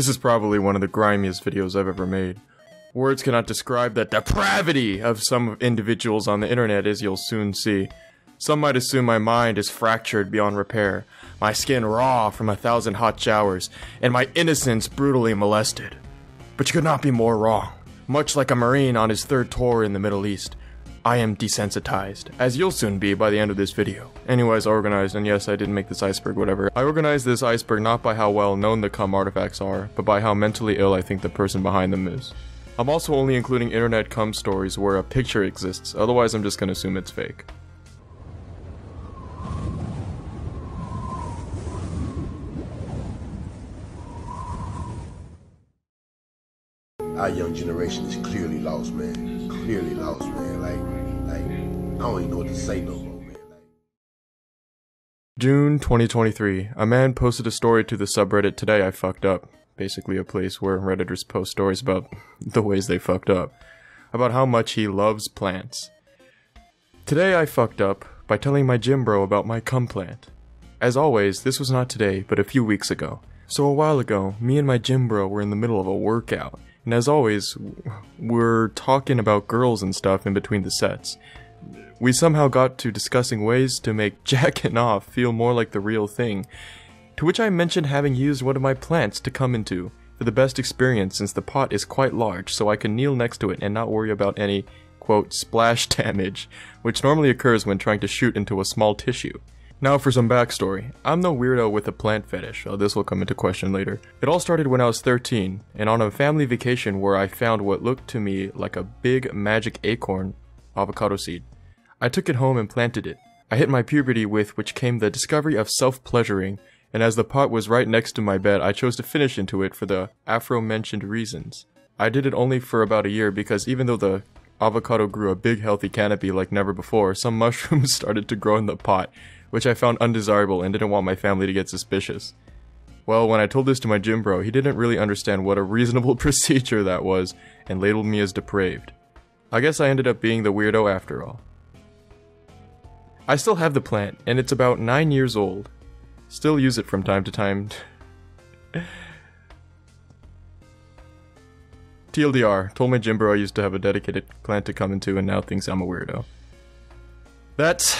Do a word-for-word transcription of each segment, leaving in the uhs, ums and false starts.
This is probably one of the grimiest videos I've ever made. Words cannot describe the depravity of some individuals on the internet, as you'll soon see. Some might assume my mind is fractured beyond repair, my skin raw from a thousand hot showers, and my innocence brutally molested. But you could not be more wrong. Much like a Marine on his third tour in the Middle East, I am desensitized, as you'll soon be by the end of this video. Anyways, I organized, and yes, I did make this iceberg, whatever. I organized this iceberg not by how well known the cum artifacts are, but by how mentally ill I think the person behind them is. I'm also only including internet cum stories where a picture exists, otherwise I'm just gonna assume it's fake. Our young generation is clearly lost, man. Clearly lost, man. Like, like, I don't even know what to say no more, man. Like. June twenty twenty-three. A man posted a story to the subreddit Today I Fucked Up. Basically a place where Redditors post stories about the ways they fucked up. About how much he loves plants. Today I fucked up by telling my gym bro about my cum plant. As always, this was not today, but a few weeks ago. So a while ago, me and my gym bro were in the middle of a workout. And as always, we're talking about girls and stuff in between the sets. We somehow got to discussing ways to make jacking off feel more like the real thing, to which I mentioned having used one of my plants to come into, for the best experience since the pot is quite large so I can kneel next to it and not worry about any, quote, splash damage, which normally occurs when trying to shoot into a small tissue. Now for some backstory. I'm no weirdo with a plant fetish, so this will come into question later. It all started when I was thirteen, and on a family vacation where I found what looked to me like a big magic acorn avocado seed. I took it home and planted it. I hit my puberty with which came the discovery of self-pleasuring, and as the pot was right next to my bed, I chose to finish into it for the aforementioned reasons. I did it only for about a year because even though the avocado grew a big healthy canopy like never before, some mushrooms started to grow in the pot, which I found undesirable and didn't want my family to get suspicious. Well, when I told this to my gym bro, he didn't really understand what a reasonable procedure that was and labeled me as depraved. I guess I ended up being the weirdo after all. I still have the plant, and it's about nine years old. Still use it from time to time. T L D R, told my gym bro I used to have a dedicated plant to come into and now thinks I'm a weirdo. That's...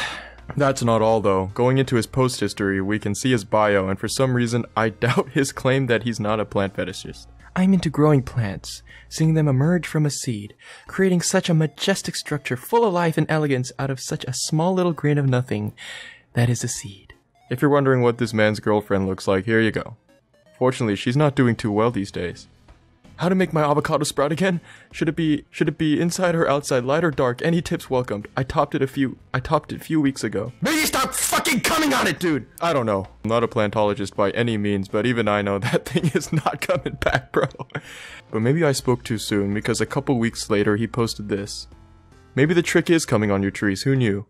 That's not all though. Going into his post history, we can see his bio, and for some reason I doubt his claim that he's not a plant fetishist. I'm into growing plants, seeing them emerge from a seed, creating such a majestic structure full of life and elegance out of such a small little grain of nothing that is a seed. If you're wondering what this man's girlfriend looks like, here you go. Fortunately, she's not doing too well these days. How to make my avocado sprout again? Should it be should it be inside or outside, light or dark? Any tips welcomed. I topped it a few I topped it a few weeks ago. Maybe stop fucking coming on it, dude! I don't know. I'm not a plantologist by any means, but even I know that thing is not coming back, bro. But maybe I spoke too soon, because a couple weeks later he posted this. Maybe the trick is coming on your trees, who knew?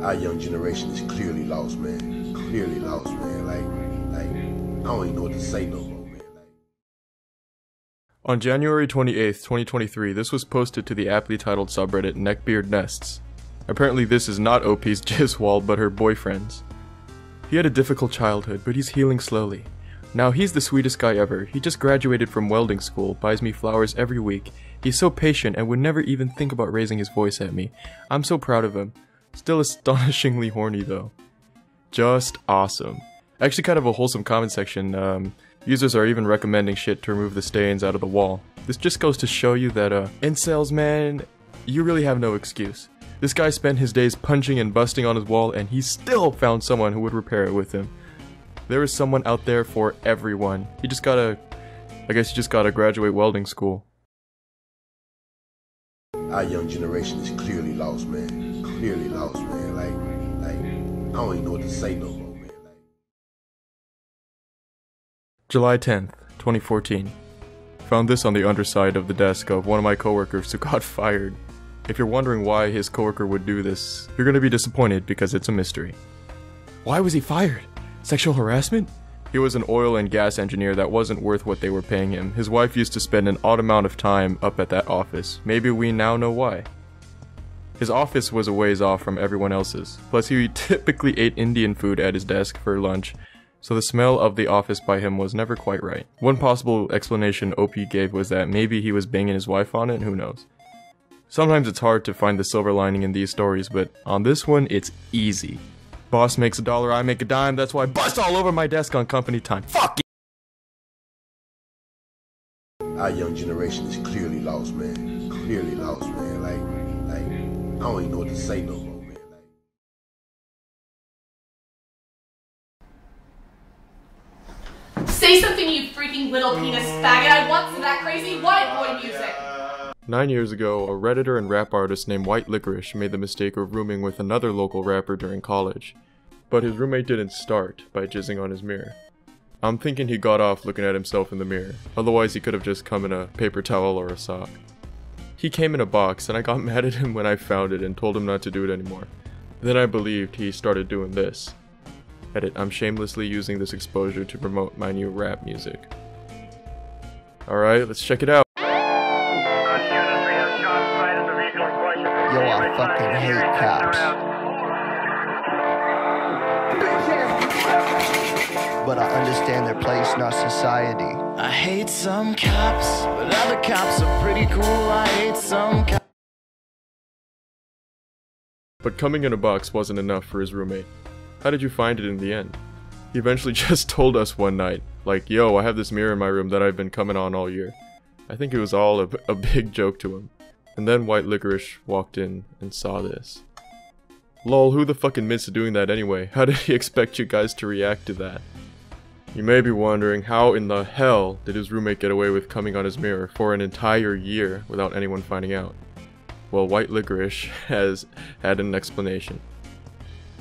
Our young generation is clearly lost, man. Clearly lost, man. Like, like, I don't even know what to say no more. On January twenty-eighth, twenty twenty-three, this was posted to the aptly titled subreddit Neckbeard Nests. Apparently this is not O P's Jizwald, but her boyfriend's. He had a difficult childhood, but he's healing slowly. Now he's the sweetest guy ever. He just graduated from welding school, buys me flowers every week. He's so patient and would never even think about raising his voice at me. I'm so proud of him. Still astonishingly horny though. Just awesome. Actually kind of a wholesome comment section. um... Users are even recommending shit to remove the stains out of the wall. This just goes to show you that, uh, incels, man, you really have no excuse. This guy spent his days punching and busting on his wall, and he still found someone who would repair it with him. There is someone out there for everyone. You just gotta... I guess you just gotta graduate welding school. Our young generation is clearly lost, man. Clearly lost, man. Like, like, I don't even know what to say no more. July tenth, twenty fourteen. Found this on the underside of the desk of one of my coworkers who got fired. If you're wondering why his coworker would do this, you're gonna be disappointed because it's a mystery. Why was he fired? Sexual harassment? He was an oil and gas engineer that wasn't worth what they were paying him. His wife used to spend an odd amount of time up at that office. Maybe we now know why. His office was a ways off from everyone else's. Plus, he typically ate Indian food at his desk for lunch. so the smell of the office by him was never quite right. One possible explanation O P gave was that maybe he was banging his wife on it, who knows. Sometimes it's hard to find the silver lining in these stories, but on this one, it's easy. Boss makes a dollar, I make a dime, that's why I bust all over my desk on company time. Fuck it! Our young generation is clearly lost, man. Clearly lost, man. Like, like, I don't even know what to say no more, man. Like... Say something, you freaking little penis faggot. I want some that crazy white boy music. Nine years ago, a Redditor and rap artist named White Licorice made the mistake of rooming with another local rapper during college. But his roommate didn't start by jizzing on his mirror. I'm thinking he got off looking at himself in the mirror, otherwise he could have just come in a paper towel or a sock. He came in a box and I got mad at him when I found it and told him not to do it anymore. Then I believed he started doing this. Edit, I'm shamelessly using this exposure to promote my new rap music. Alright, let's check it out. Yo, I fucking hate cops. But I understand their place, not society. I hate some cops, but other cops are pretty cool. I hate some cops. But coming in a box wasn't enough for his roommate. How did you find it in the end? He eventually just told us one night, like, yo, I have this mirror in my room that I've been coming on all year. I think it was all a, a big joke to him. And then White Licorice walked in and saw this. Lol, who the fuck admits to doing that anyway? How did he expect you guys to react to that? You may be wondering, how in the hell did his roommate get away with coming on his mirror for an entire year without anyone finding out? Well, White Licorice has had an explanation.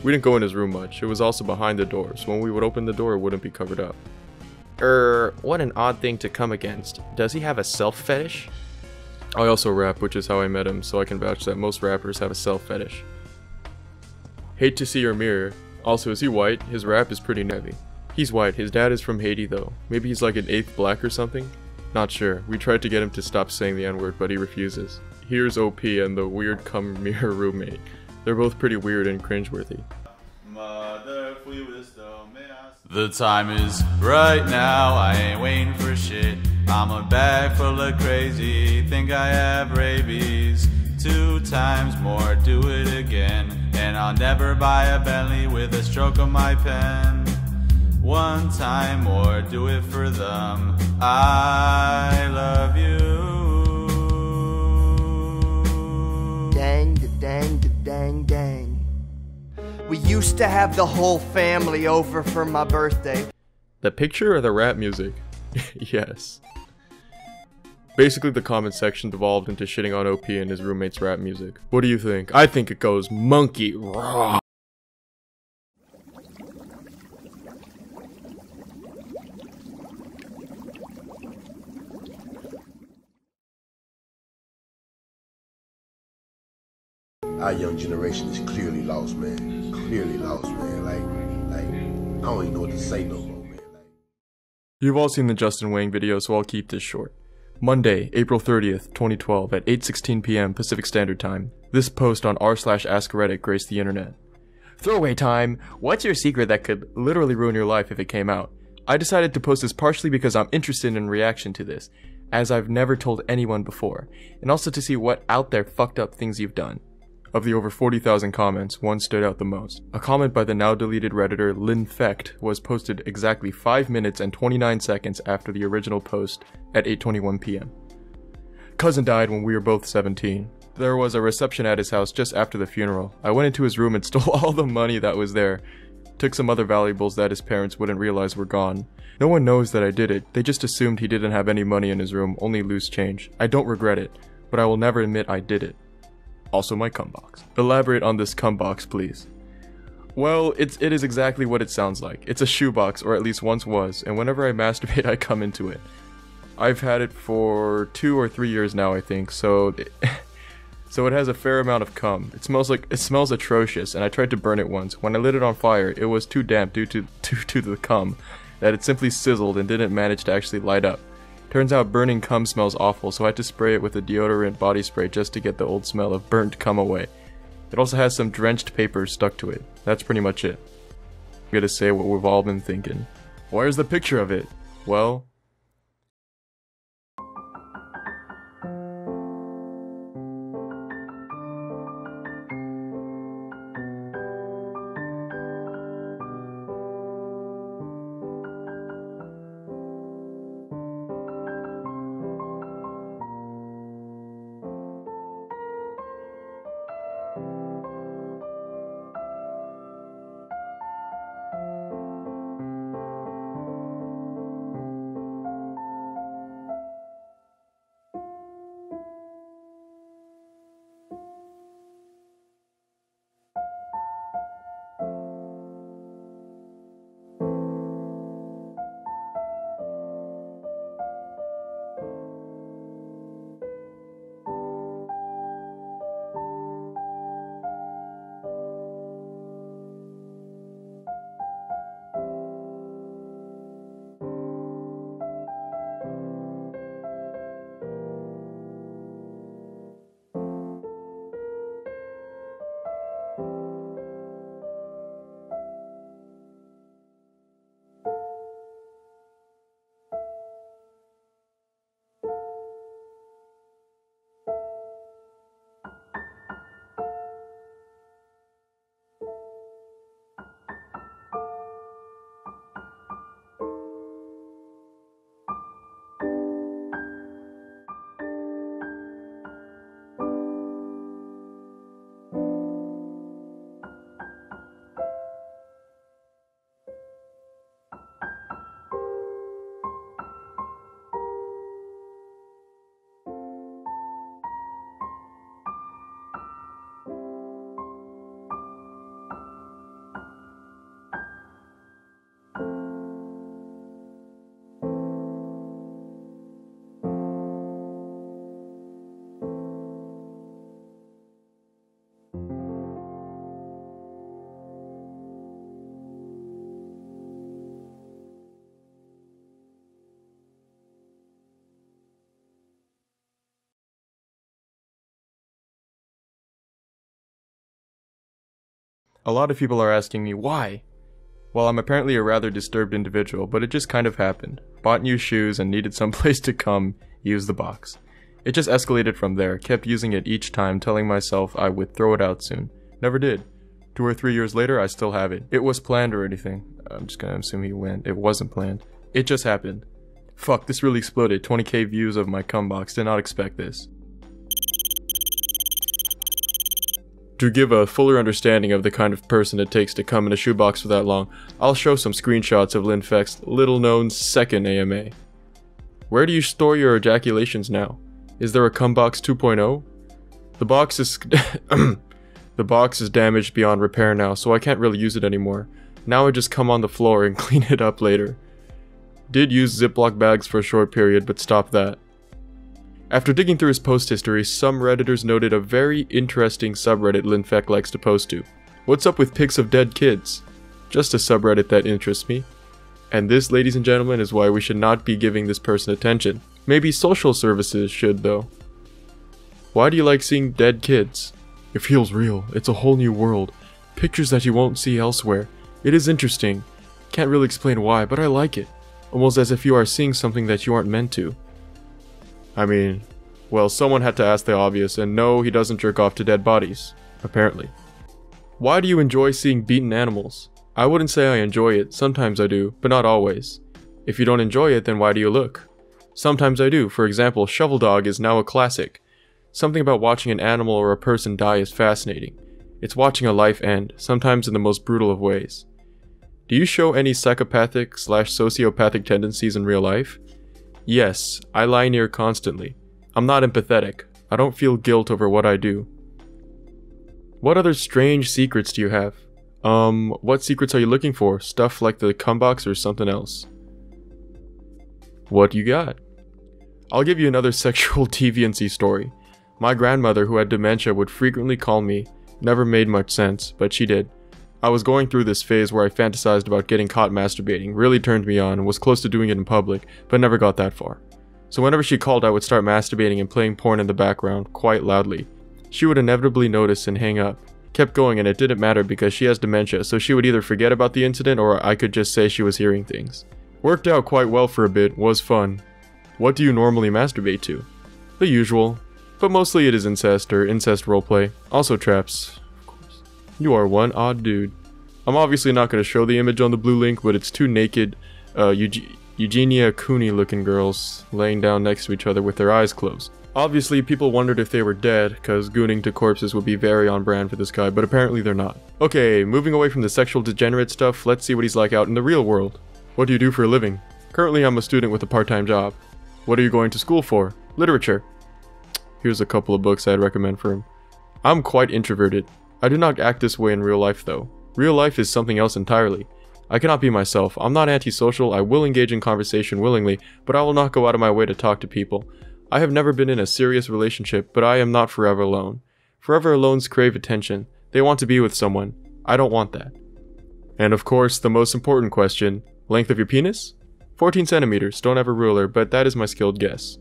We didn't go in his room much, it was also behind the door, so when we would open the door it wouldn't be covered up. Er, what an odd thing to come against. Does he have a self fetish? I also rap, which is how I met him, so I can vouch that most rappers have a self fetish. Hate to see your mirror. Also, is he white? His rap is pretty heavy. He's white, his dad is from Haiti though. Maybe he's like an eighth black or something? Not sure. We tried to get him to stop saying the N-word, but he refuses. Here's O P and the weird cum mirror roommate. They're both pretty weird and cringeworthy. The time is right now, I ain't waiting for shit. I'm a bag full of crazy, think I have rabies. Two times more, do it again. And I'll never buy a Bentley with a stroke of my pen. One time or do it for them. I love you. Dang, da, dang, da, dang, dang. We used to have the whole family over for my birthday. The picture or the rap music? Yes. Basically, the comment section devolved into shitting on O P and his roommate's rap music. What do you think? I think it goes monkey raw. Our young generation is clearly lost, man. Clearly lost, man. Like, like, I don't even know what to say no more, man. Like... You've all seen the Justin Whang video, so I'll keep this short. Monday, April thirtieth, twenty twelve, at eight sixteen p m Pacific Standard Time, this post on r slash Ask Reddit graced the internet. Throwaway time! What's your secret that could literally ruin your life if it came out? I decided to post this partially because I'm interested in reaction to this, as I've never told anyone before, and also to see what out there fucked up things you've done. Of the over forty thousand comments, one stood out the most. A comment by the now-deleted Redditor Lynn Fecht was posted exactly five minutes and twenty-nine seconds after the original post at eight twenty-one p m Cousin died when we were both seventeen. There was a reception at his house just after the funeral. I went into his room and stole all the money that was there. Took some other valuables that his parents wouldn't realize were gone. No one knows that I did it. They just assumed he didn't have any money in his room, only loose change. I don't regret it, but I will never admit I did it. Also my cum box. Elaborate on this cum box, please. Well, it's, it is exactly what it sounds like. It's a shoebox, or at least once was, and whenever I masturbate, I come into it. I've had it for two or three years now, I think, so it, so it has a fair amount of cum. It smells like, it smells atrocious, and I tried to burn it once. When I lit it on fire, it was too damp due to, due to the cum that it simply sizzled and didn't manage to actually light up. Turns out burning cum smells awful, so I had to spray it with a deodorant body spray just to get the old smell of burnt cum away. It also has some drenched paper stuck to it. That's pretty much it. gonna say what we've all been thinking. Where's the picture of it? Well, a lot of people are asking me why. Well, I'm apparently a rather disturbed individual, but it just kind of happened. Bought new shoes and needed some place to come use the box. It just escalated from there, kept using it each time, telling myself I would throw it out soon. Never did. Two or three years later, I still have it. It was planned or anything. I'm just gonna assume he went. It wasn't planned. It just happened. Fuck, this really exploded. twenty K views of my cum box. Did not expect this. To give a fuller understanding of the kind of person it takes to come in a shoebox for that long, I'll show some screenshots of Lynn Fecht's little-known second A M A. Where do you store your ejaculations now? Is there a cumbox two point oh? The box is the box is damaged beyond repair now, so I can't really use it anymore. Now I just come on the floor and clean it up later. Did use Ziploc bags for a short period, but stopped that. After digging through his post history, some Redditors noted a very interesting subreddit Linfeck likes to post to. What's up with pics of dead kids? Just a subreddit that interests me. And this, ladies and gentlemen, is why we should not be giving this person attention. Maybe social services should, though. Why do you like seeing dead kids? It feels real. It's a whole new world. Pictures that you won't see elsewhere. It is interesting. Can't really explain why, but I like it. Almost as if you are seeing something that you aren't meant to. I mean, well, someone had to ask the obvious, and no, he doesn't jerk off to dead bodies, apparently. Why do you enjoy seeing beaten animals? I wouldn't say I enjoy it, sometimes I do, but not always. If you don't enjoy it, then why do you look? Sometimes I do, for example, Shovel Dog is now a classic. Something about watching an animal or a person die is fascinating. It's watching a life end, sometimes in the most brutal of ways. Do you show any psychopathic slash sociopathic tendencies in real life? Yes, I lie near constantly. I'm not empathetic. I don't feel guilt over what I do. What other strange secrets do you have? Um, what secrets are you looking for? Stuff like the cumbox or something else? What you got? I'll give you another sexual deviancy story. My grandmother, who had dementia, would frequently call me. Never made much sense, but she did. I was going through this phase where I fantasized about getting caught masturbating, really turned me on, and was close to doing it in public, but never got that far. So whenever she called, I would start masturbating and playing porn in the background, quite loudly. She would inevitably notice and hang up. kept going and it didn't matter because she has dementia, so she would either forget about the incident or I could just say she was hearing things. Worked out quite well for a bit, was fun. What do you normally masturbate to? The usual, but mostly it is incest or incest roleplay, also traps. Of course. You are one odd dude. I'm obviously not going to show the image on the blue link, but it's two naked uh, Eug- Eugenia Cooney looking girls laying down next to each other with their eyes closed. Obviously, people wondered if they were dead, cause gooning to corpses would be very on brand for this guy, but apparently they're not. Okay, moving away from the sexual degenerate stuff, let's see what he's like out in the real world. What do you do for a living? Currently, I'm a student with a part-time job. What are you going to school for? Literature. Here's a couple of books I'd recommend for him. I'm quite introverted. I do not act this way in real life, though. Real life is something else entirely. I cannot be myself. I'm not antisocial. I will engage in conversation willingly, but I will not go out of my way to talk to people. I have never been in a serious relationship, but I am not forever alone. Forever alones crave attention. They want to be with someone. I don't want that. And of course, the most important question. Length of your penis? fourteen centimeters, don't have a ruler, but that is my skilled guess.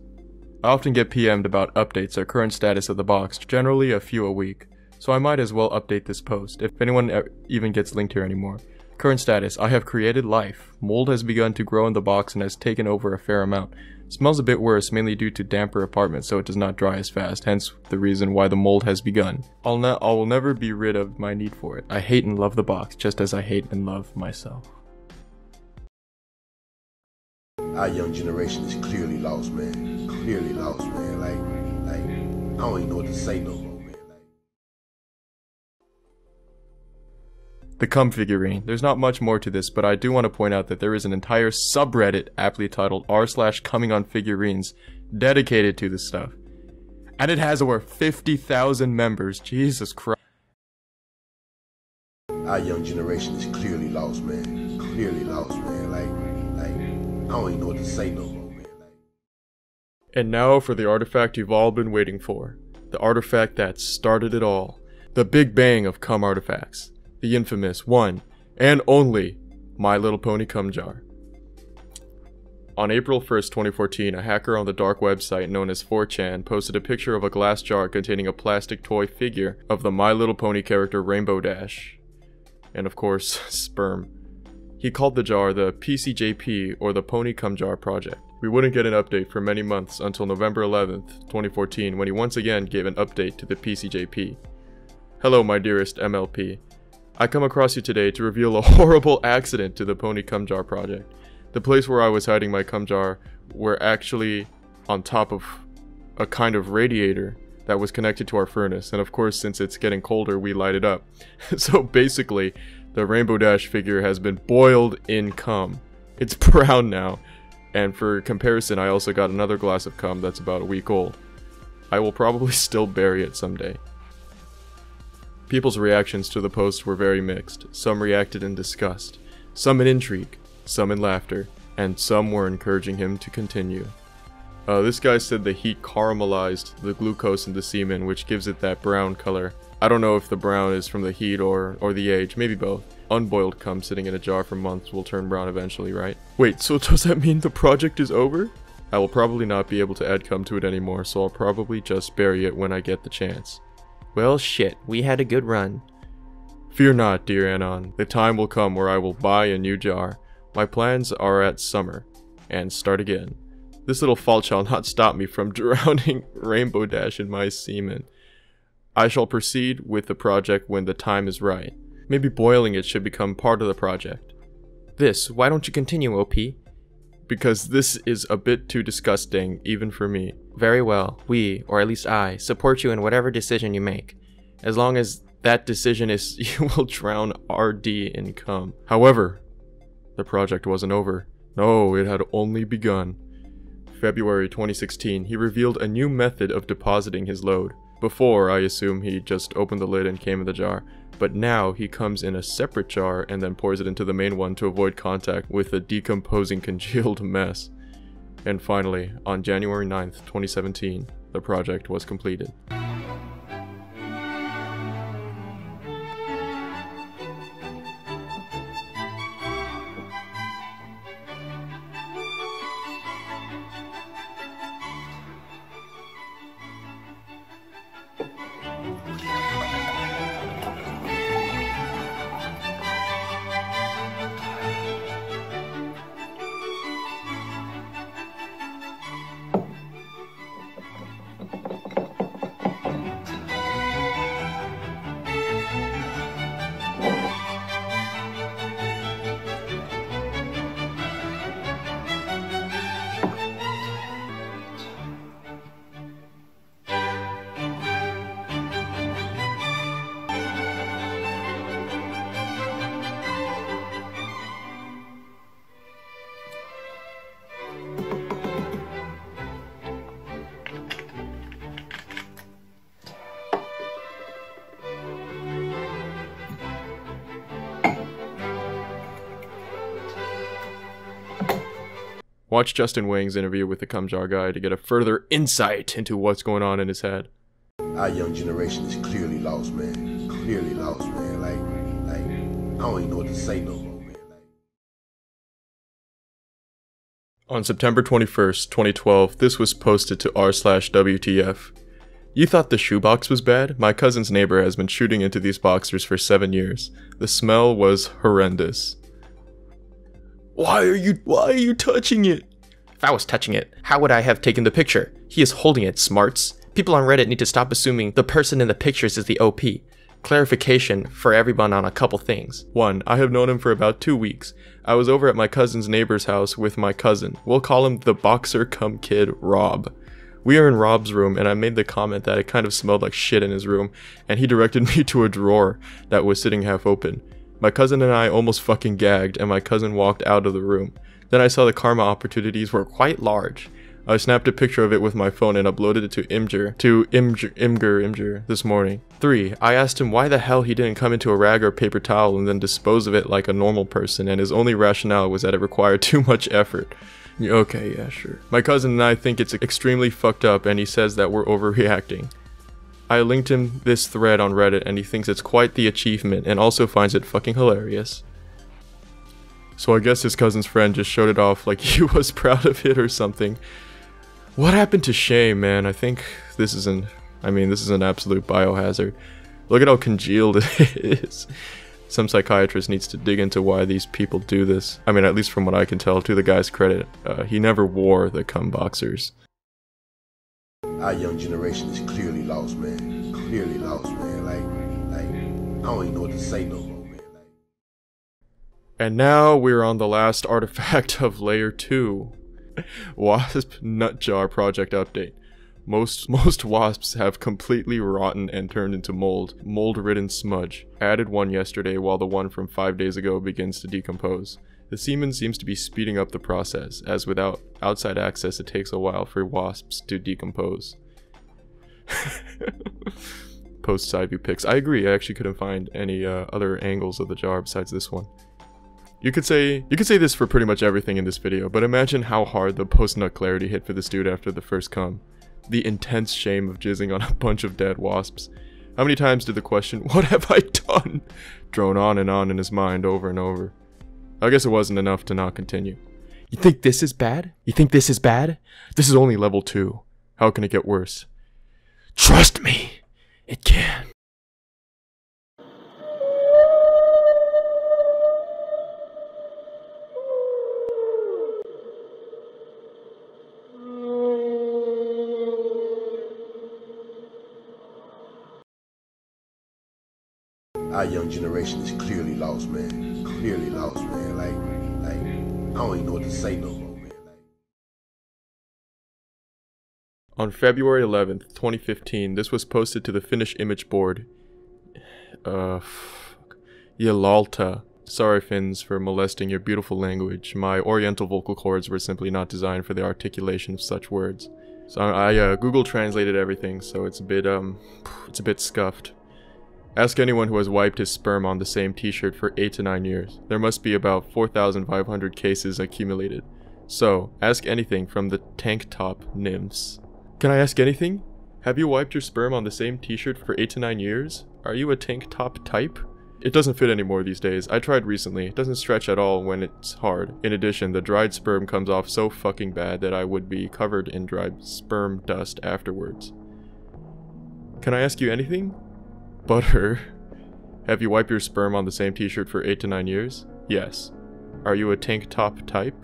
I often get P M'd about updates or current status of the box, generally a few a week. So I might as well update this post, if anyone even gets linked here anymore. Current status, I have created life. Mold has begun to grow in the box and has taken over a fair amount. Smells a bit worse, mainly due to damper apartment, so it does not dry as fast, hence the reason why the mold has begun. I'll ne- I will never be rid of my need for it. I hate and love the box, just as I hate and love myself. Our young generation is clearly lost, man. Clearly lost, man. Like, like, I don't even know what to say no more, man. Like... The cum figurine. There's not much more to this, but I do want to point out that there is an entire subreddit aptly titled r slash coming on figurines dedicated to this stuff. And it has over fifty thousand members. Jesus Christ. Our young generation is clearly lost, man. Clearly lost, man. Like, like... I don't even know what to say no more, man. And now for the artifact you've all been waiting for. The artifact that started it all. The big bang of cum artifacts. The infamous one and only My Little Pony Cum Jar. On April first, twenty fourteen, a hacker on the dark website known as four chan posted a picture of a glass jar containing a plastic toy figure of the My Little Pony character Rainbow Dash. And of course, sperm. He called the jar the P C J P or the Pony Cum Jar Project. We wouldn't get an update for many months until November eleventh, twenty fourteen, when he once again gave an update to the P C J P. Hello, my dearest M L P. I come across you today to reveal a horrible accident to the Pony Cum Jar Project. The place where I was hiding my cum jar were actually on top of a kind of radiator that was connected to our furnace, and of course, since it's getting colder, we light it up. So basically, the Rainbow Dash figure has been boiled in cum. It's brown now. And for comparison, I also got another glass of cum that's about a week old. I will probably still bury it someday. People's reactions to the post were very mixed. Some reacted in disgust, some in intrigue, some in laughter, and some were encouraging him to continue. Uh, this guy said the heat caramelized the glucose in the semen, which gives it that brown color. I don't know if the brown is from the heat or, or the age, maybe both. Unboiled cum sitting in a jar for months will turn brown eventually, right? Wait, so does that mean the project is over? I will probably not be able to add cum to it anymore, so I'll probably just bury it when I get the chance. Well shit, we had a good run. Fear not, dear Anon. The time will come where I will buy a new jar. My plans are at summer. And start again. This little fault shall not stop me from drowning Rainbow Dash in my semen. I shall proceed with the project when the time is right. Maybe boiling it should become part of the project. This, why don't you continue, O P? Because this is a bit too disgusting, even for me. Very well, we, or at least I, support you in whatever decision you make. As long as that decision is you will drown R D in cum. However, the project wasn't over. No, it had only begun. February twenty sixteen, he revealed a new method of depositing his load. Before, I assume he just opened the lid and came in the jar, but now he comes in a separate jar and then pours it into the main one to avoid contact with a decomposing congealed mess. And finally, on January ninth, twenty seventeen, the project was completed. Watch Justin Whang's interview with the Cumjar guy to get a further insight into what's going on in his head. Our young generation is clearly lost, man. Clearly lost, man. Like, like I don't even know what to say no more, man. Like... On September twenty-first, twenty twelve, this was posted to r slash W T F. You thought the shoebox was bad? My cousin's neighbor has been shooting into these boxers for seven years. The smell was horrendous. Why are you- why are you touching it? If I was touching it, how would I have taken the picture? He is holding it, smarts. People on Reddit need to stop assuming the person in the pictures is the O P. Clarification for everyone on a couple things. one. I have known him for about two weeks. I was over at my cousin's neighbor's house with my cousin. We'll call him the boxer cum kid Rob. We are in Rob's room and I made the comment that it kind of smelled like shit in his room and he directed me to a drawer that was sitting half open. My cousin and I almost fucking gagged, and my cousin walked out of the room. Then I saw the karma opportunities were quite large. I snapped a picture of it with my phone and uploaded it to Imgur, to Imgur, Imgur, Imgur this morning. three. I asked him why the hell he didn't come into a rag or paper towel and then dispose of it like a normal person, and his only rationale was that it required too much effort. Okay, yeah, sure. My cousin and I think it's extremely fucked up, and he says that we're overreacting. I linked him this thread on Reddit and he thinks it's quite the achievement and also finds it fucking hilarious. So I guess his cousin's friend just showed it off like he was proud of it or something. What happened to shame, man? I think this is an, I mean, this is an absolute biohazard. Look at how congealed it is. Some psychiatrist needs to dig into why these people do this. I mean, at least from what I can tell, to the guy's credit, uh, he never wore the cum boxers. Our young generation is clearly lost, man. Clearly lost, man. Like, like, I don't even know what to say no more, man. Like... And now we're on the last artifact of Layer two. Wasp Nutjar Project Update. Most, most wasps have completely rotten and turned into mold. Mold-ridden smudge. Added one yesterday while the one from five days ago begins to decompose. The semen seems to be speeding up the process, as without outside access it takes a while for wasps to decompose. Post side view pics. I agree, I actually couldn't find any uh, other angles of the jar besides this one. You could say you could say this for pretty much everything in this video, but imagine how hard the post-nut clarity hit for this dude after the first cum. The intense shame of jizzing on a bunch of dead wasps. How many times did the question, "What have I done?" drone on and on in his mind over and over. I guess it wasn't enough to not continue. You think this is bad? You think this is bad? This is only level two. How can it get worse? Trust me, it can. Our young generation is clearly lost, man. Clearly lost, man. Like, like, I don't even know what to say no more, man. Like... On February eleventh, twenty fifteen, this was posted to the Finnish image board. Uh, fuck. Ylalta. Sorry, Finns, for molesting your beautiful language. My oriental vocal cords were simply not designed for the articulation of such words. So I, uh, Google translated everything, so it's a bit, um, it's a bit scuffed. Ask anyone who has wiped his sperm on the same t-shirt for eight to nine years. There must be about four thousand five hundred cases accumulated. So, ask anything from the tank top nymphs. Can I ask anything? Have you wiped your sperm on the same t-shirt for eight to nine years? Are you a tank top type? It doesn't fit anymore these days. I tried recently. It doesn't stretch at all when it's hard. In addition, the dried sperm comes off so fucking bad that I would be covered in dried sperm dust afterwards. Can I ask you anything? Butter. Have you wiped your sperm on the same t-shirt for eight to nine years? Yes. Are you a tank top type?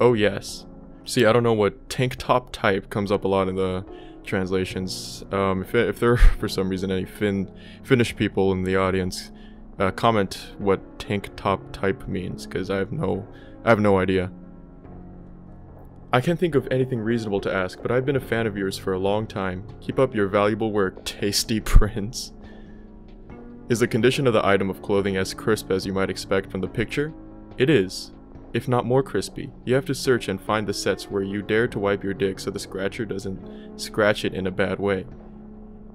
Oh yes. See, I don't know what tank top type comes up a lot in the translations. Um, if, if there are for some reason any Finn, Finnish people in the audience, uh, comment what tank top type means, because I have no, I have no idea. I can't think of anything reasonable to ask, but I've been a fan of yours for a long time. Keep up your valuable work, Tasty Prince. Is the condition of the item of clothing as crisp as you might expect from the picture? It is. if not more crispy. You have to search and find the sets where you dare to wipe your dick so the scratcher doesn't scratch it in a bad way.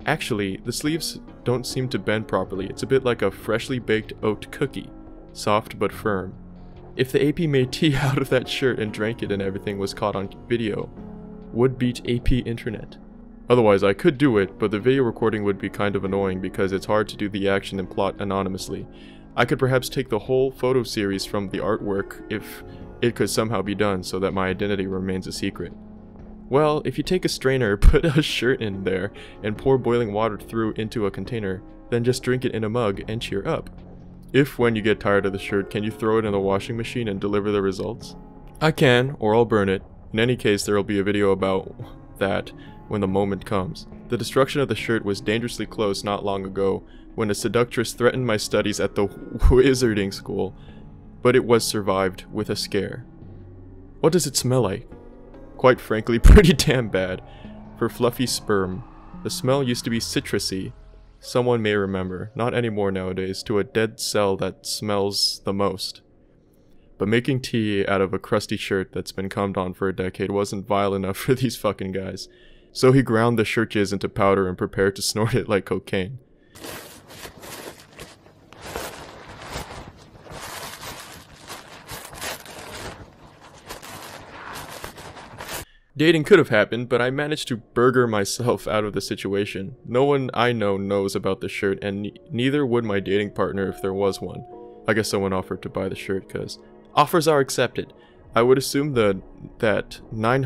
Actually, the sleeves don't seem to bend properly. It's a bit like a freshly baked oat cookie. Soft but firm. If the A P made tea out of that shirt and drank it and everything was caught on video, would beat A P internet. Otherwise I could do it, but the video recording would be kind of annoying because it's hard to do the action and plot anonymously. I could perhaps take the whole photo series from the artwork if it could somehow be done so that my identity remains a secret. Well, if you take a strainer, put a shirt in there, and pour boiling water through into a container, then just drink it in a mug and cheer up. If when you get tired of the shirt, can you throw it in the washing machine and deliver the results? I can, or I'll burn it. In any case, there'll be a video about that when the moment comes. The destruction of the shirt was dangerously close not long ago, when a seductress threatened my studies at the wizarding school, but it was survived with a scare. What does it smell like? Quite frankly, pretty damn bad. For fluffy sperm, the smell used to be citrusy. Someone may remember, not anymore nowadays, to a dead cell that smells the most. But making tea out of a crusty shirt that's been cummed on for a decade wasn't vile enough for these fucking guys. So he ground the shirt jizz into powder and prepared to snort it like cocaine. Dating could have happened, but I managed to burger myself out of the situation. No one I know knows about the shirt, and ne neither would my dating partner if there was one. I guess someone offered to buy the shirt, cause offers are accepted. I would assume the, that nine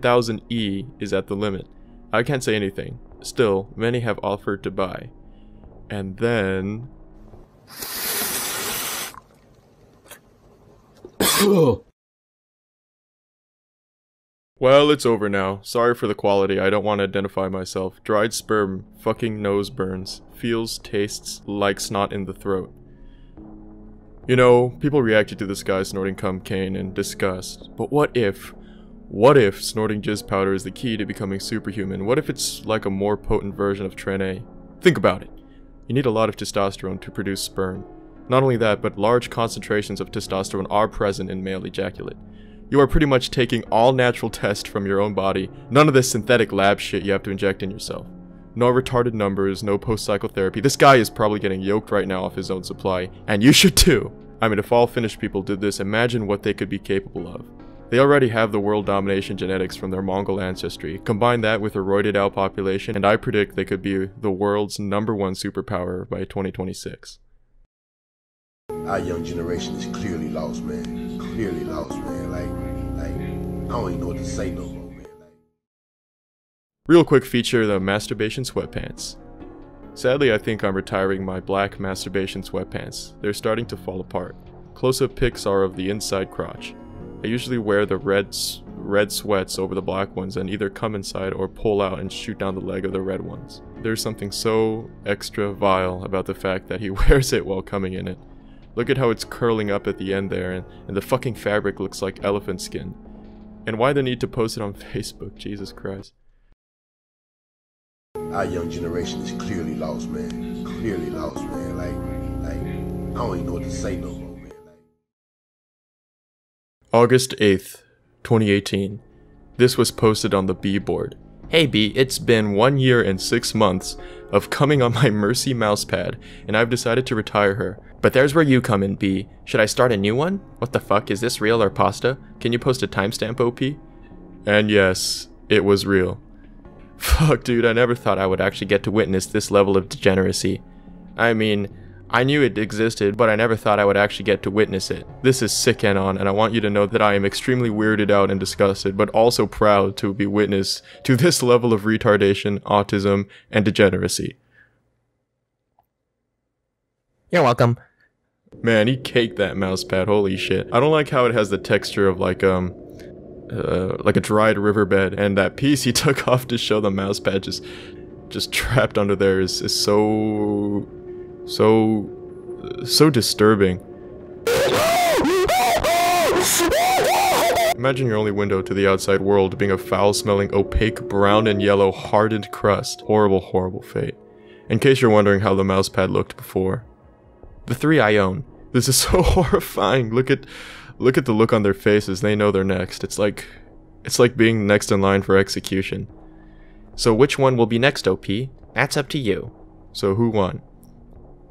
thousand E is at the limit. I can't say anything. Still, many have offered to buy. And then... Well, it's over now. Sorry for the quality, I don't want to identify myself. Dried sperm, fucking nose burns, feels, tastes like snot in the throat. You know, people reacted to this guy snorting cum cane in disgust. But what if, what if snorting jizz powder is the key to becoming superhuman? What if it's like a more potent version of Tren-A? Think about it. You need a lot of testosterone to produce sperm. Not only that, but large concentrations of testosterone are present in male ejaculate. You are pretty much taking all natural tests from your own body, none of this synthetic lab shit you have to inject in yourself. No retarded numbers, no post-psychotherapy. This guy is probably getting yoked right now off his own supply, and you should too! I mean, if all Finnish people did this, imagine what they could be capable of. They already have the world domination genetics from their Mongol ancestry. Combine that with a roided out population, and I predict they could be the world's number one superpower by twenty twenty-six. Our young generation is clearly lost, man. Clearly lost, man. Like, like, I don't even know what to say no more, man. Like... Real quick feature, the masturbation sweatpants. Sadly, I think I'm retiring my black masturbation sweatpants. They're starting to fall apart. Close-up pics are of the inside crotch. I usually wear the red, red sweats over the black ones and either come inside or pull out and shoot down the leg of the red ones. There's something so extra vile about the fact that he wears it while coming in it. Look at how it's curling up at the end there, and, and the fucking fabric looks like elephant skin. And why the need to post it on Facebook, Jesus Christ. Our young generation is clearly lost, man. Clearly lost, man. Like, like, I don't even know what to say no more, man. Like... August eighth, twenty eighteen. This was posted on the B board. Hey B, it's been one year and six months of coming on my Mercy mousepad, and I've decided to retire her. But there's where you come in, B. Should I start a new one? What the fuck, is this real or pasta? Can you post a timestamp, O P? And yes, it was real. Fuck, dude, I never thought I would actually get to witness this level of degeneracy. I mean, I knew it existed, but I never thought I would actually get to witness it. This is sick and on, and I want you to know that I am extremely weirded out and disgusted, but also proud to be witness to this level of retardation, autism, and degeneracy. You're welcome. Man, he caked that mousepad, holy shit. I don't like how it has the texture of like, um, uh, like a dried riverbed, and that piece he took off to show the mousepad just, just trapped under there is, is so, so, so disturbing. Imagine your only window to the outside world being a foul-smelling, opaque, brown and yellow, hardened crust. Horrible, horrible fate. In case you're wondering how the mousepad looked before. The three I own. This is so horrifying. Look at Look at the look on their faces. They know they're next. It's like, it's like being next in line for execution. So which one will be next, O P? That's up to you. So who won?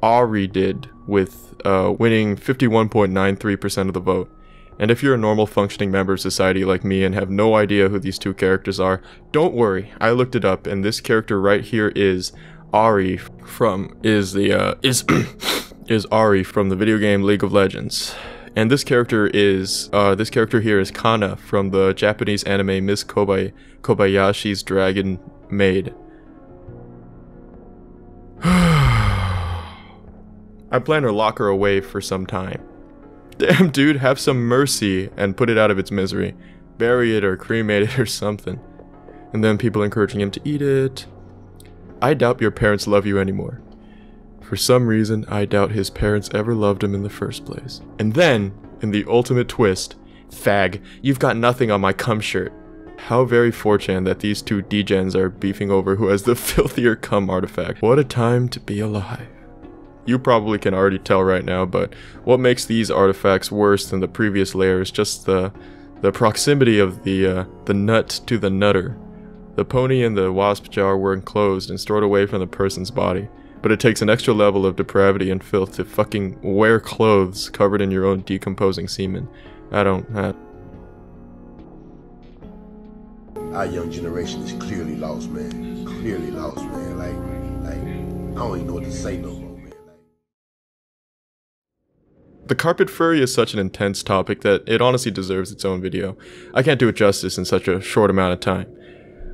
Ari did, with uh, winning fifty-one point nine three percent of the vote. And if you're a normal functioning member of society like me and have no idea who these two characters are, don't worry, I looked it up, and this character right here is Ari from is the uh, is is Ari from the video game League of Legends. And this character is uh, this character here is Kana from the Japanese anime Miss Kobay Kobayashi's Dragon Maid. I plan to lock her away for some time. Damn, dude, have some mercy and put it out of its misery. Bury it or cremate it or something. And then people encouraging him to eat it. I doubt your parents love you anymore. For some reason, I doubt his parents ever loved him in the first place. And then, in the ultimate twist, fag, you've got nothing on my cum shirt. How very four chan that these two degens are beefing over who has the filthier cum artifact. What a time to be alive. You probably can already tell right now, but what makes these artifacts worse than the previous layer is just the the proximity of the uh, the nut to the nutter. The pony and the wasp jar were enclosed and stored away from the person's body, but it takes an extra level of depravity and filth to fucking wear clothes covered in your own decomposing semen. I don't... I... Our young generation is clearly lost, man. Clearly lost, man. Like, like, I don't even know what to say no more. The carpet furry is such an intense topic that it honestly deserves its own video. I can't do it justice in such a short amount of time.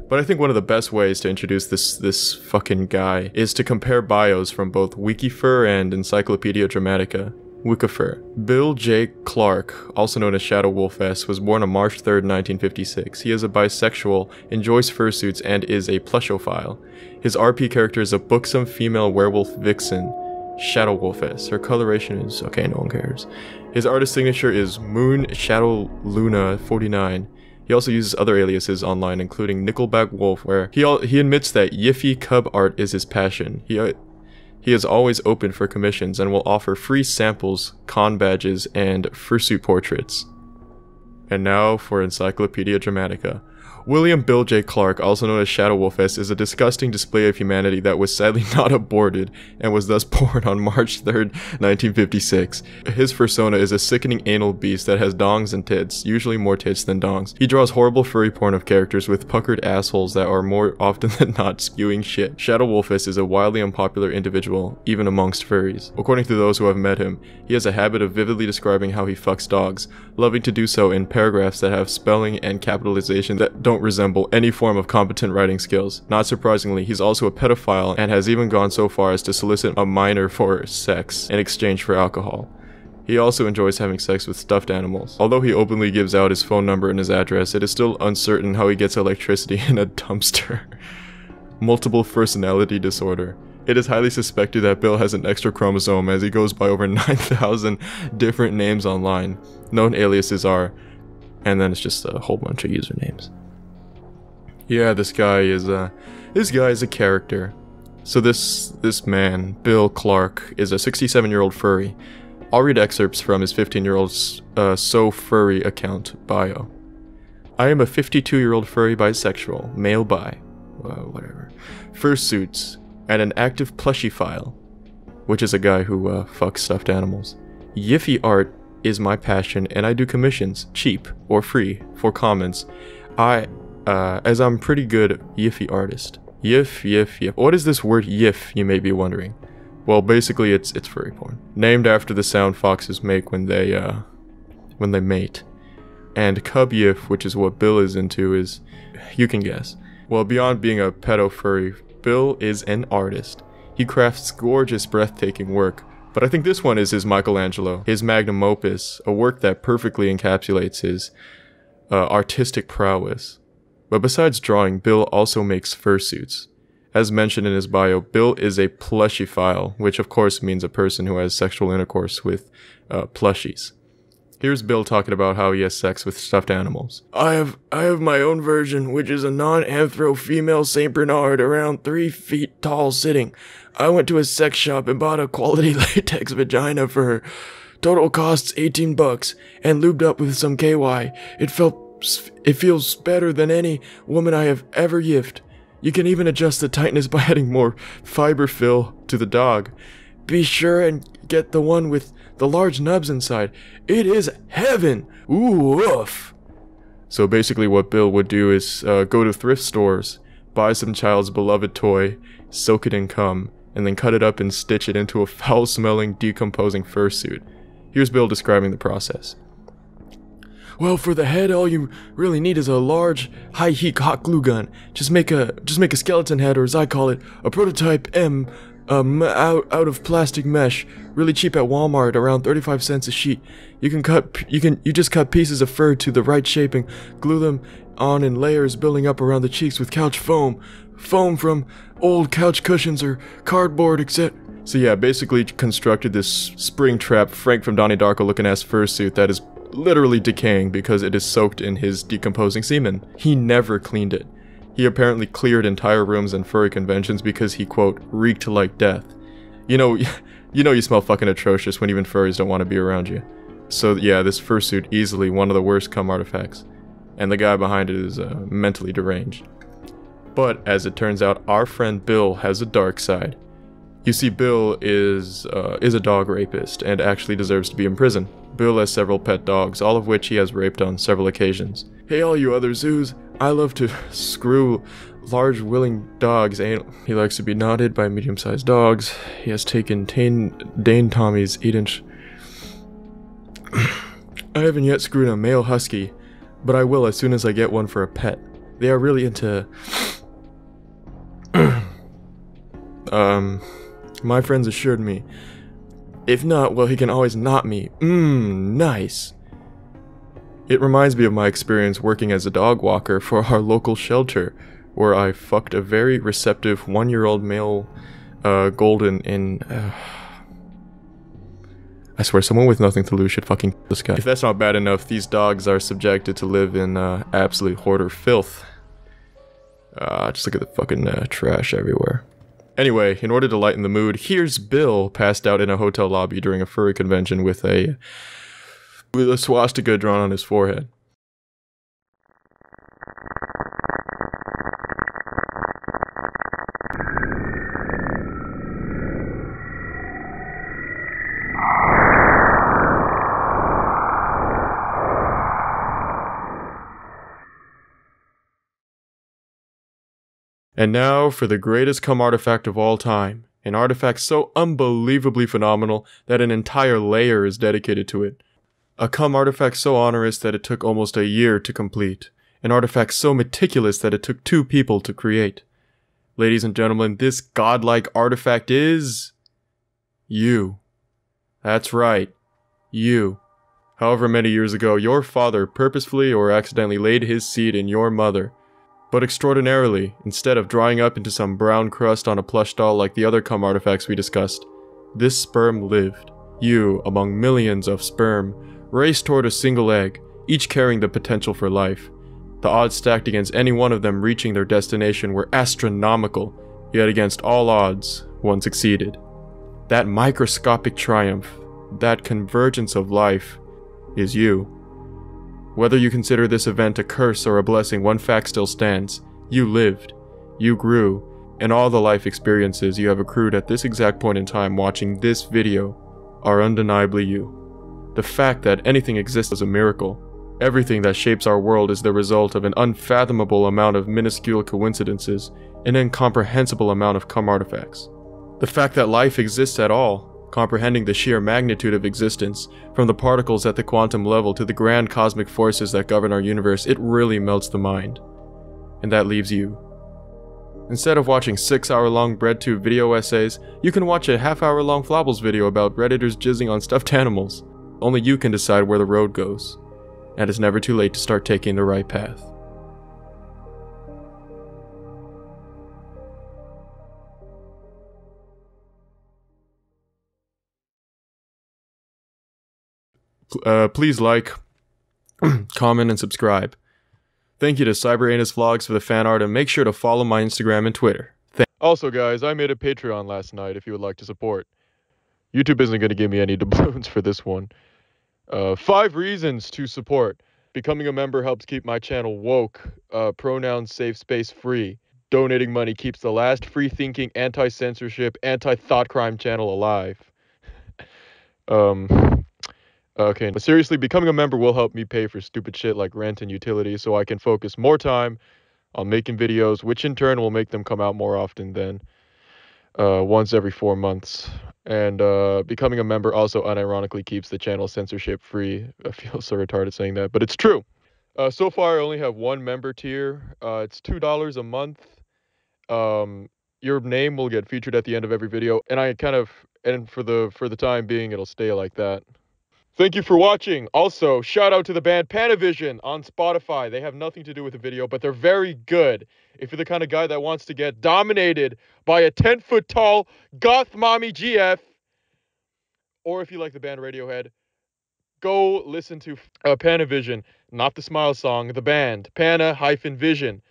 But I think one of the best ways to introduce this this fucking guy is to compare bios from both Wikifur and Encyclopedia Dramatica. Wikifur. Bill J. Clark, also known as Shadow Wolfess, was born on March third, nineteen fifty-six. He is a bisexual, enjoys fursuits, and is a plushophile. His R P character is a buxom female werewolf vixen. Shadow Wolfess. Her coloration is okay, no one cares. His artist signature is Moon Shadow Luna forty-nine. He also uses other aliases online, including Nickelback Wolf, where he al he admits that Yiffy Cub art is his passion. He uh, he is always open for commissions and will offer free samples, con badges, and fursuit portraits. And now for Encyclopedia Dramatica. William Bill J. Clark, also known as Shadow Wolfess, is a disgusting display of humanity that was sadly not aborted and was thus born on March third, nineteen fifty-six. His fursona is a sickening anal beast that has dongs and tits, usually more tits than dongs. He draws horrible furry porn of characters with puckered assholes that are more often than not spewing shit. Shadow Wolfess is a wildly unpopular individual, even amongst furries. According to those who have met him, he has a habit of vividly describing how he fucks dogs, loving to do so in paragraphs that have spelling and capitalization that don't Don't resemble any form of competent writing skills. Not surprisingly, he's also a pedophile and has even gone so far as to solicit a minor for sex in exchange for alcohol. He also enjoys having sex with stuffed animals. Although he openly gives out his phone number and his address, it is still uncertain how he gets electricity in a dumpster. Multiple personality disorder. It is highly suspected that Bill has an extra chromosome, as he goes by over nine thousand different names online. Known aliases are, and then it's just a whole bunch of usernames. Yeah, this guy is a, this guy is a character. So this, this man, Bill Clark, is a sixty-seven-year-old furry. I'll read excerpts from his fifteen-year-old uh, SoFurry account bio. I am a fifty-two-year-old furry bisexual, male bi, uh, whatever, fursuits, and an active plushiophile, which is a guy who uh, fucks stuffed animals. Yiffy art is my passion, and I do commissions, cheap or free, for comments. I... Uh, as I'm pretty good Yiffy artist. Yiff, yiff, yiff. What is this word yiff, you may be wondering? Well, basically it's it's furry porn. Named after the sound foxes make when they, uh, when they mate. And cub yiff, which is what Bill is into, is, you can guess. Well, beyond being a pedo furry, Bill is an artist. He crafts gorgeous, breathtaking work. But I think this one is his Michelangelo, his magnum opus, a work that perfectly encapsulates his uh, artistic prowess. But besides drawing, Bill also makes fursuits. As mentioned in his bio, Bill is a plushiophile, which of course means a person who has sexual intercourse with uh, plushies. Here's Bill talking about how he has sex with stuffed animals. I have I have my own version, which is a non-anthro female Saint Bernard around three feet tall sitting. I went to a sex shop and bought a quality latex vagina for her. Total costs eighteen bucks, and lubed up with some K Y. It felt, it feels better than any woman I have ever yiffed. You can even adjust the tightness by adding more fiber fill to the dog. Be sure and get the one with the large nubs inside. It is heaven. Ooh, oof. So basically what Bill would do is uh, go to thrift stores, buy some child's beloved toy, soak it in cum, and then cut it up and stitch it into a foul-smelling, decomposing fursuit. Here's Bill describing the process. Well, for the head, all you really need is a large, high-heat hot glue gun. Just make a just make a skeleton head, or as I call it, a prototype M, um, out out of plastic mesh, really cheap at Walmart, around thirty-five cents a sheet. You can cut you can you just cut pieces of fur to the right shape and glue them on in layers, building up around the cheeks with couch foam, foam from old couch cushions or cardboard, et cetera. So yeah, basically constructed this spring trap, Frank from Donnie Darko looking ass fursuit that is literally decaying because it is soaked in his decomposing semen. He never cleaned it. He apparently cleared entire rooms and furry conventions because he, quote, reeked like death. You know, you know you smell fucking atrocious when even furries don't want to be around you. So yeah, this fursuit, easily one of the worst cum artifacts. And the guy behind it is uh, mentally deranged. But as it turns out, our friend Bill has a dark side. You see, Bill is uh, is a dog rapist and actually deserves to be in prison. Bill has several pet dogs, all of which he has raped on several occasions. Hey all you other zoos, I love to screw large willing dogs anal. He likes to be knotted by medium-sized dogs. He has taken Tane, Dane Tommy's eight inch... I haven't yet screwed a male husky, but I will as soon as I get one for a pet. They are really into... um... My friends assured me. If not, well, he can always knot me. Mmm, nice. It reminds me of my experience working as a dog walker for our local shelter, where I fucked a very receptive one-year-old male uh, golden in... Uh... I swear, someone with nothing to lose should fucking kill this guy. If that's not bad enough, these dogs are subjected to live in uh, absolute hoarder filth. Uh, just look at the fucking uh, trash everywhere. Anyway, in order to lighten the mood, here's Bill passed out in a hotel lobby during a furry convention with a, with a swastika drawn on his forehead. And now for the greatest cum artifact of all time, an artifact so unbelievably phenomenal that an entire layer is dedicated to it. A cum artifact so onerous that it took almost a year to complete. An artifact so meticulous that it took two people to create. Ladies and gentlemen, this godlike artifact is... you. That's right. You. However many years ago, your father purposefully or accidentally laid his seed in your mother. But extraordinarily, instead of drying up into some brown crust on a plush doll like the other cum artifacts we discussed, this sperm lived. You, among millions of sperm, raced toward a single egg, each carrying the potential for life. The odds stacked against any one of them reaching their destination were astronomical, yet against all odds, one succeeded. That microscopic triumph, that convergence of life, is you. Whether you consider this event a curse or a blessing, one fact still stands. You lived. You grew. And all the life experiences you have accrued at this exact point in time watching this video are undeniably you. The fact that anything exists is a miracle. Everything that shapes our world is the result of an unfathomable amount of minuscule coincidences, an incomprehensible amount of cum artifacts. The fact that life exists at all, comprehending the sheer magnitude of existence, from the particles at the quantum level to the grand cosmic forces that govern our universe, it really melts the mind. And that leaves you. Instead of watching six hour long BreadTube video essays, you can watch a half hour long Flobbles video about Redditors jizzing on stuffed animals. Only you can decide where the road goes. And it's never too late to start taking the right path. Uh, please like, comment, and subscribe. Thank you to CyberAnus Vlogs for the fan art, and make sure to follow my Instagram and Twitter. Th also guys, I made a Patreon last night if you would like to support. YouTube isn't going to give me any doubloons for this one. Uh, five reasons to support. Becoming a member helps keep my channel woke, uh, pronouns safe space free. Donating money keeps the last free-thinking, anti-censorship, anti-thought crime channel alive. um, okay, but seriously, becoming a member will help me pay for stupid shit like rent and utilities, so I can focus more time on making videos, which in turn will make them come out more often than uh, once every four months. And uh, becoming a member also unironically keeps the channel censorship-free. I feel so retarded saying that, but it's true. Uh, so far, I only have one member tier. Uh, it's two dollars a month. Um, your name will get featured at the end of every video, and I kind of, and for the for the time being, it'll stay like that. Thank you for watching. Also, shout out to the band Panavision on Spotify. They have nothing to do with the video, but they're very good. If you're the kind of guy that wants to get dominated by a ten-foot-tall goth mommy G F, or if you like the band Radiohead, go listen to uh, Panavision, not the smile song, the band, Pana-Vision.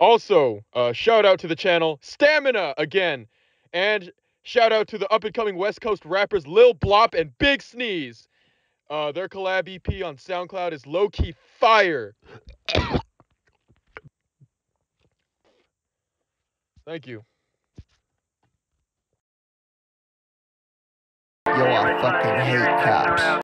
Also, uh, shout out to the channel Stamina again, and shout out to the up-and-coming West Coast rappers Lil Blop and Big Sneeze. Uh, their collab E P on SoundCloud is low-key fire. Thank you. Yo, I fucking hate cops.